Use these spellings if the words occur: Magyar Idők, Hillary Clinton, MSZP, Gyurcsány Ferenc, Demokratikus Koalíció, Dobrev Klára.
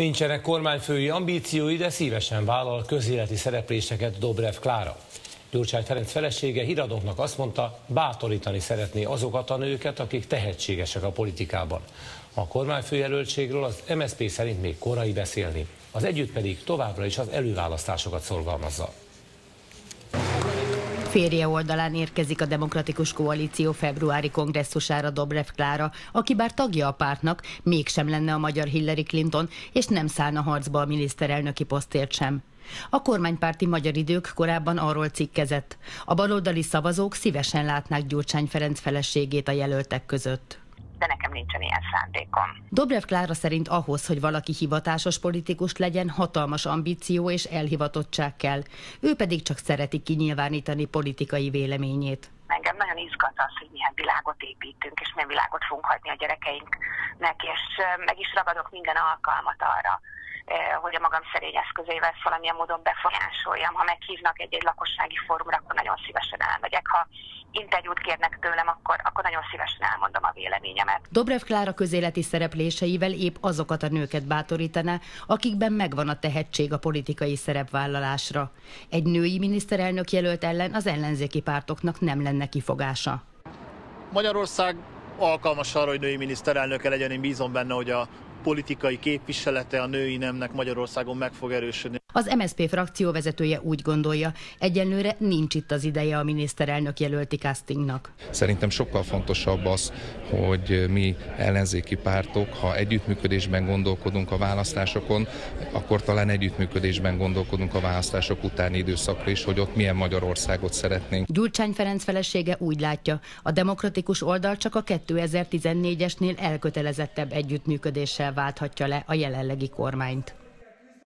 Nincsenek kormányfői ambíciói, de szívesen vállal közéleti szerepléseket Dobrev Klára. Gyurcsány Ferenc felesége híradóknak azt mondta, bátorítani szeretné azokat a nőket, akik tehetségesek a politikában. A kormányfőjelöltségről az MSZP szerint még korai beszélni. Az együtt pedig továbbra is az előválasztásokat szorgalmazza. Férje oldalán érkezik a Demokratikus Koalíció februári kongresszusára Dobrev Klára, aki bár tagja a pártnak, mégsem lenne a magyar Hillary Clinton, és nem szállna harcba a miniszterelnöki posztért sem. A kormánypárti Magyar Idők korábban arról cikkezett. A baloldali szavazók szívesen látnák Gyurcsány Ferenc feleségét a jelöltek között. De nekem nincsen ilyen szándékom. Dobrev Klára szerint ahhoz, hogy valaki hivatásos politikus legyen, hatalmas ambíció és elhivatottság kell. Ő pedig csak szereti kinyilvánítani politikai véleményét. Engem nagyon izgat az, hogy milyen világot építünk, és milyen világot fogunk hagyni a gyerekeinknek, és meg is ragadok minden alkalmat arra, hogy a magam szerény eszközeivel valamilyen módon befolyásoljam. Ha meghívnak egy lakossági fórumra, akkor nagyon szívesen elmegyek. Ha interjút kérnek tőlem, akkor nagyon szívesen elmondom a véleményemet. Dobrev Klára közéleti szerepléseivel épp azokat a nőket bátorítaná, akikben megvan a tehetség a politikai szerepvállalásra. Egy női miniszterelnök jelölt ellen az ellenzéki pártoknak nem lenne kifogása. Magyarország alkalmas arra, hogy női miniszterelnöke legyen. Én bízom benne, hogy a politikai képviselete a női nemnek Magyarországon meg fog erősödni. Az MSZP frakció vezetője úgy gondolja, egyenlőre nincs itt az ideje a miniszterelnök jelölti castingnak. Szerintem sokkal fontosabb az, hogy mi ellenzéki pártok, ha együttműködésben gondolkodunk a választásokon, akkor talán együttműködésben gondolkodunk a választások utáni időszakra is, hogy ott milyen Magyarországot szeretnénk. Gyurcsány Ferenc felesége úgy látja, a demokratikus oldal csak a 2014-esnél elkötelezettebb együttműködéssel válthatja le a jelenlegi kormányt.